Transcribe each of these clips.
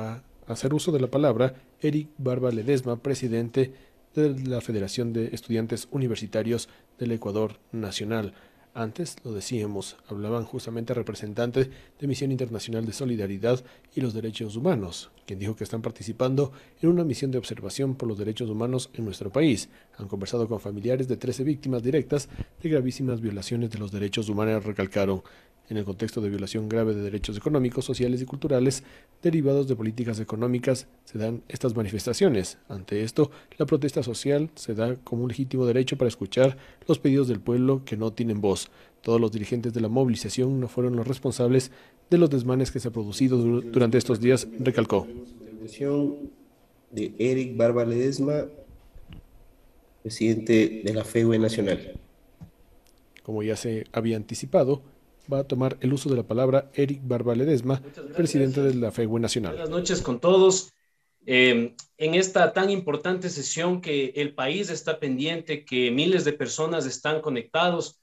a hacer uso de la palabra Erik Barba Ledesma, presidente de la Federación de Estudiantes Universitarios del Ecuador Nacional. Antes, lo decíamos, hablaban justamente representantes de Misión Internacional de Solidaridad y los Derechos Humanos, quien dijo que están participando en una misión de observación por los derechos humanos en nuestro país. Han conversado con familiares de 13 víctimas directas de gravísimas violaciones de los derechos humanos, recalcaron, en el contexto de violación grave de derechos económicos, sociales y culturales derivados de políticas económicas, se dan estas manifestaciones. Ante esto, la protesta social se da como un legítimo derecho para escuchar los pedidos del pueblo que no tienen voz. Todos los dirigentes de la movilización no fueron los responsables de los desmanes que se han producido durante estos días, recalcó. De Erik Barba Ledesma, presidente de la FEUE Nacional. Como ya se había anticipado, va a tomar el uso de la palabra Erik Barba Ledesma, presidente de la FEUE Nacional. Buenas noches con todos. En esta tan importante sesión que el país está pendiente, que miles de personas están conectados,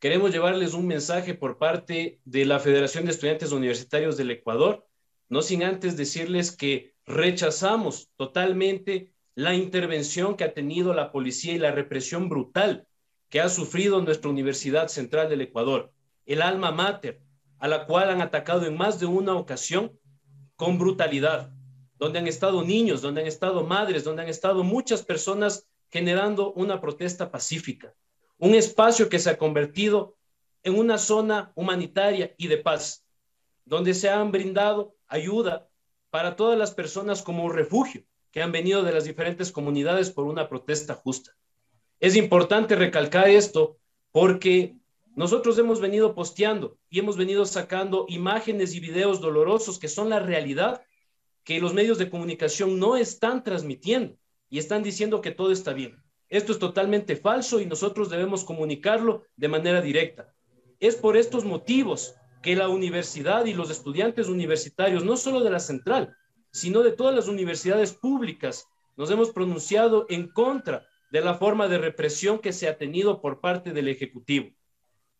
queremos llevarles un mensaje por parte de la Federación de Estudiantes Universitarios del Ecuador, no sin antes decirles que rechazamos totalmente la intervención que ha tenido la policía y la represión brutal que ha sufrido nuestra Universidad Central del Ecuador, el alma mater, a la cual han atacado en más de una ocasión con brutalidad, donde han estado niños, donde han estado madres, donde han estado muchas personas generando una protesta pacífica. Un espacio que se ha convertido en una zona humanitaria y de paz, donde se han brindado ayuda para todas las personas como refugio que han venido de las diferentes comunidades por una protesta justa. Es importante recalcar esto porque nosotros hemos venido posteando y hemos venido sacando imágenes y videos dolorosos que son la realidad que los medios de comunicación no están transmitiendo y están diciendo que todo está bien. Esto es totalmente falso y nosotros debemos comunicarlo de manera directa. Es por estos motivos que la universidad y los estudiantes universitarios, no solo de la Central, sino de todas las universidades públicas, nos hemos pronunciado en contra de la forma de represión que se ha tenido por parte del Ejecutivo.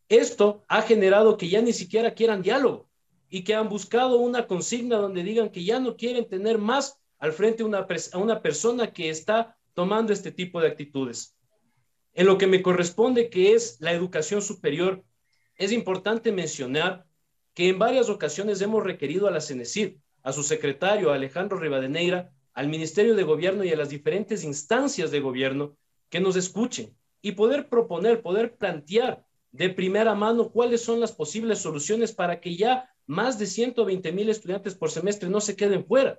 Esto ha generado que ya ni siquiera quieran diálogo y que han buscado una consigna donde digan que ya no quieren tener más al frente a una persona que está tomando este tipo de actitudes. En lo que me corresponde, que es la educación superior, es importante mencionar que en varias ocasiones hemos requerido a la SENESCYT, a su secretario, a Alejandro Rivadeneira, al Ministerio de Gobierno y a las diferentes instancias de gobierno que nos escuchen y poder proponer, poder plantear de primera mano cuáles son las posibles soluciones para que ya más de 120.000 estudiantes por semestre no se queden fuera.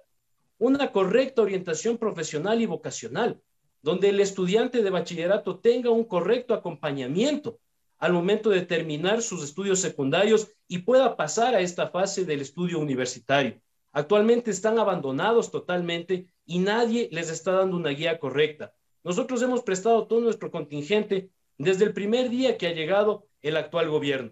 Una correcta orientación profesional y vocacional, donde el estudiante de bachillerato tenga un correcto acompañamiento al momento de terminar sus estudios secundarios y pueda pasar a esta fase del estudio universitario. Actualmente están abandonados totalmente y nadie les está dando una guía correcta. Nosotros hemos prestado todo nuestro contingente desde el primer día que ha llegado el actual gobierno.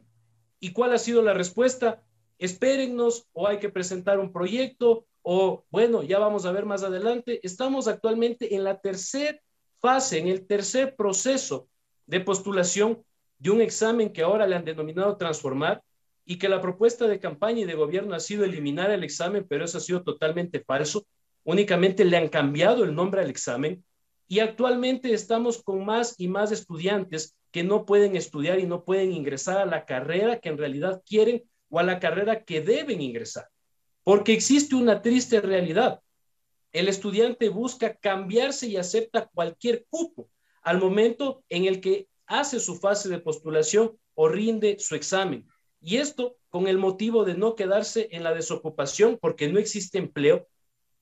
¿Y cuál ha sido la respuesta? Espérennos, o hay que presentar un proyecto, o bueno, ya vamos a ver más adelante. Estamos actualmente en la tercera fase, en el tercer proceso de postulación de un examen que ahora le han denominado Transformar, y que la propuesta de campaña y de gobierno ha sido eliminar el examen, pero eso ha sido totalmente falso. Únicamente le han cambiado el nombre al examen. Y actualmente estamos con más y más estudiantes que no pueden estudiar y no pueden ingresar a la carrera que en realidad quieren o a la carrera que deben ingresar. Porque existe una triste realidad. El estudiante busca cambiarse y acepta cualquier cupo al momento en el que hace su fase de postulación o rinde su examen. Y esto con el motivo de no quedarse en la desocupación porque no existe empleo.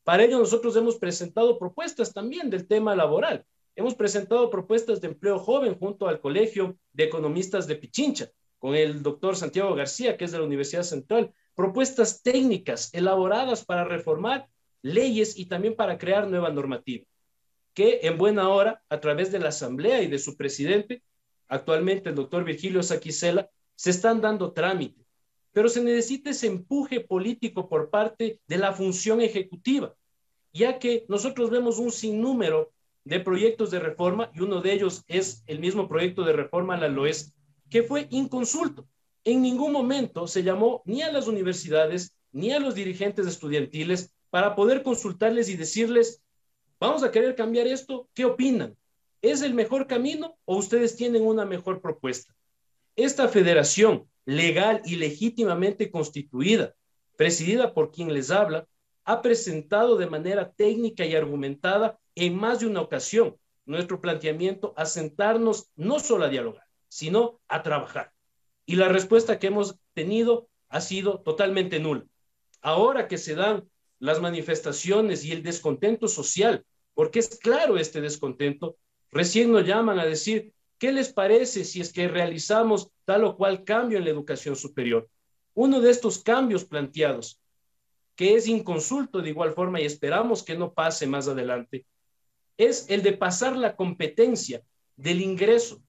Para ello nosotros hemos presentado propuestas también del tema laboral. Hemos presentado propuestas de empleo joven junto al Colegio de Economistas de Pichincha, con el doctor Santiago García, que es de la Universidad Central. Propuestas técnicas elaboradas para reformar leyes y también para crear nueva normativa, que en buena hora, a través de la Asamblea y de su presidente, actualmente el doctor Virgilio Saquicela, se están dando trámite. Pero se necesita ese empuje político por parte de la función ejecutiva, ya que nosotros vemos un sinnúmero de proyectos de reforma, y uno de ellos es el mismo proyecto de reforma a la LOES, que fue inconsulto. En ningún momento se llamó ni a las universidades, ni a los dirigentes estudiantiles, para poder consultarles y decirles, vamos a querer cambiar esto, ¿qué opinan? ¿Es el mejor camino o ustedes tienen una mejor propuesta? Esta federación legal y legítimamente constituida, presidida por quien les habla, ha presentado de manera técnica y argumentada en más de una ocasión nuestro planteamiento a sentarnos no solo a dialogar, sino a trabajar. Y la respuesta que hemos tenido ha sido totalmente nula. Ahora que se dan las manifestaciones y el descontento social, porque es claro este descontento, recién nos llaman a decir, ¿qué les parece si es que realizamos tal o cual cambio en la educación superior? Uno de estos cambios planteados, que es inconsulto de igual forma y esperamos que no pase más adelante, es el de pasar la competencia del ingreso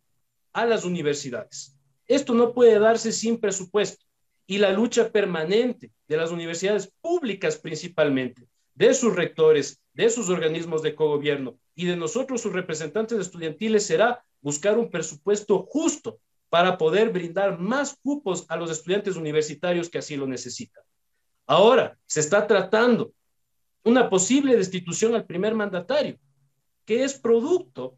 a las universidades. Esto no puede darse sin presupuesto y la lucha permanente de las universidades públicas principalmente, de sus rectores, de sus organismos de cogobierno y de nosotros sus representantes estudiantiles será buscar un presupuesto justo para poder brindar más cupos a los estudiantes universitarios que así lo necesitan. Ahora se está tratando una posible destitución al primer mandatario, que es producto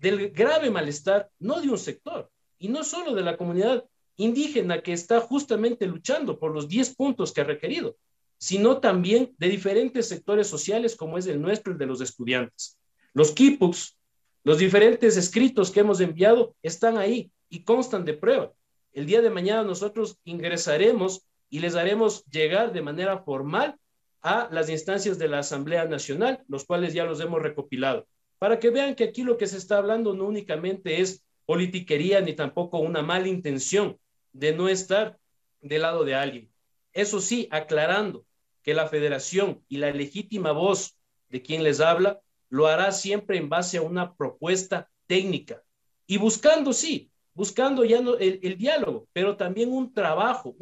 del grave malestar, no de un sector, y no solo de la comunidad indígena que está justamente luchando por los 10 puntos que ha requerido, sino también de diferentes sectores sociales como es el nuestro, el de los estudiantes. Los Kipux, los diferentes escritos que hemos enviado están ahí y constan de prueba. El día de mañana nosotros ingresaremos y les haremos llegar de manera formal a las instancias de la Asamblea Nacional, los cuales ya los hemos recopilado, para que vean que aquí lo que se está hablando no únicamente es politiquería ni tampoco una mala intención de no estar del lado de alguien. Eso sí, aclarando que la federación y la legítima voz de quien les habla lo hará siempre en base a una propuesta técnica y buscando, sí, buscando ya no el diálogo, pero también un trabajo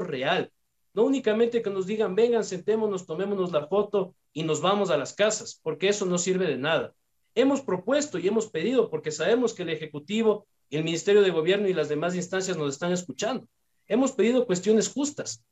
real. No únicamente que nos digan, vengan, sentémonos, tomémonos la foto y nos vamos a las casas, porque eso no sirve de nada. Hemos propuesto y hemos pedido, porque sabemos que el Ejecutivo, el Ministerio de Gobierno y las demás instancias nos están escuchando. Hemos pedido cuestiones justas,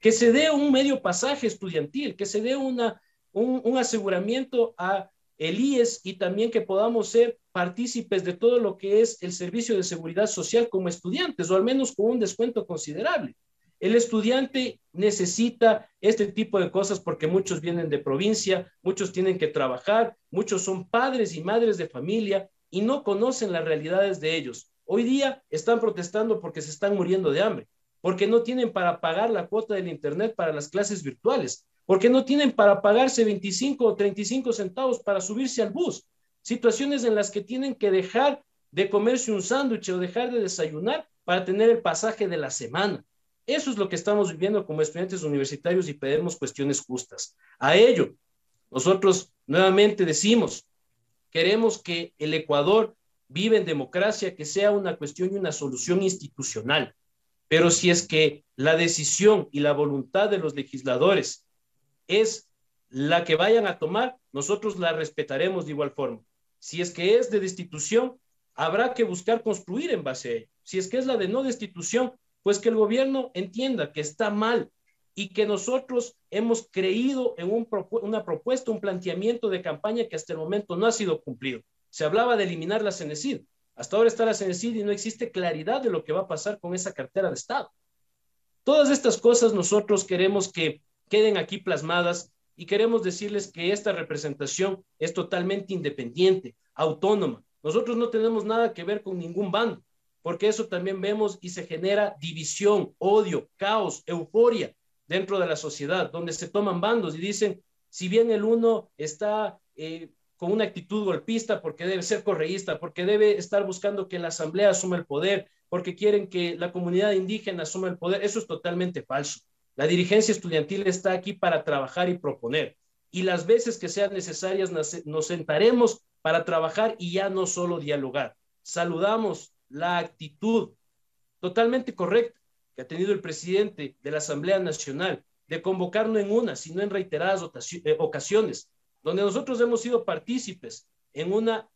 que se dé un medio pasaje estudiantil, que se dé un aseguramiento a el IES y también que podamos ser partícipes de todo lo que es el servicio de seguridad social como estudiantes, o al menos con un descuento considerable. El estudiante necesita este tipo de cosas porque muchos vienen de provincia, muchos tienen que trabajar, muchos son padres y madres de familia y no conocen las realidades de ellos. Hoy día están protestando porque se están muriendo de hambre, porque no tienen para pagar la cuota del internet para las clases virtuales, porque no tienen para pagarse 25 o 35 centavos para subirse al bus. Situaciones en las que tienen que dejar de comerse un sándwich o dejar de desayunar para tener el pasaje de la semana. Eso es lo que estamos viviendo como estudiantes universitarios y pedimos cuestiones justas. A ello, nosotros nuevamente decimos, queremos que el Ecuador viva en democracia, que sea una cuestión y una solución institucional. Pero si es que la decisión y la voluntad de los legisladores es la que vayan a tomar, nosotros la respetaremos de igual forma. Si es que es de destitución, habrá que buscar construir en base a ello. Si es que es la de no destitución, pues que el gobierno entienda que está mal y que nosotros hemos creído en una propuesta, un planteamiento de campaña que hasta el momento no ha sido cumplido. Se hablaba de eliminar la SENESCYT. Hasta ahora está la SENESCYT y no existe claridad de lo que va a pasar con esa cartera de Estado. Todas estas cosas nosotros queremos que queden aquí plasmadas y queremos decirles que esta representación es totalmente independiente, autónoma. Nosotros no tenemos nada que ver con ningún bando, porque eso también vemos y se genera división, odio, caos, euforia dentro de la sociedad, donde se toman bandos y dicen, si bien el uno está con una actitud golpista porque debe ser correísta, porque debe estar buscando que la asamblea asuma el poder, porque quieren que la comunidad indígena asuma el poder, eso es totalmente falso. La dirigencia estudiantil está aquí para trabajar y proponer, y las veces que sean necesarias nos sentaremos para trabajar y ya no solo dialogar. Saludamos la actitud totalmente correcta que ha tenido el presidente de la Asamblea Nacional de convocar no en una, sino en reiteradas ocasiones, donde nosotros hemos sido partícipes en una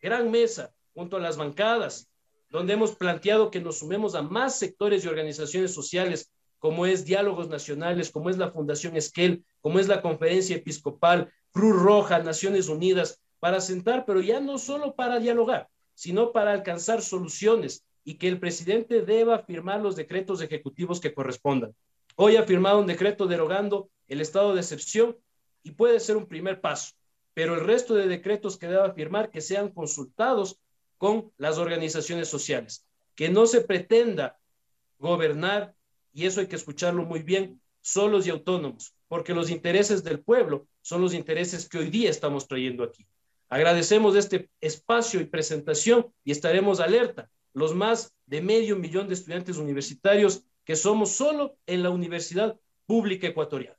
gran mesa junto a las bancadas, donde hemos planteado que nos sumemos a más sectores y organizaciones sociales como es Diálogos Nacionales, como es la Fundación Esquel, como es la Conferencia Episcopal, Cruz Roja, Naciones Unidas, para sentar, pero ya no solo para dialogar, sino para alcanzar soluciones y que el presidente deba firmar los decretos ejecutivos que correspondan. Hoy ha firmado un decreto derogando el estado de excepción y puede ser un primer paso, pero el resto de decretos que deba firmar que sean consultados con las organizaciones sociales, que no se pretenda gobernar, y eso hay que escucharlo muy bien, solos y autónomos, porque los intereses del pueblo son los intereses que hoy día estamos trayendo aquí. Agradecemos este espacio y presentación y estaremos alerta, los más de 500,000 de estudiantes universitarios que somos solo en la Universidad Pública Ecuatoriana.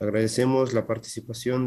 Agradecemos la participación de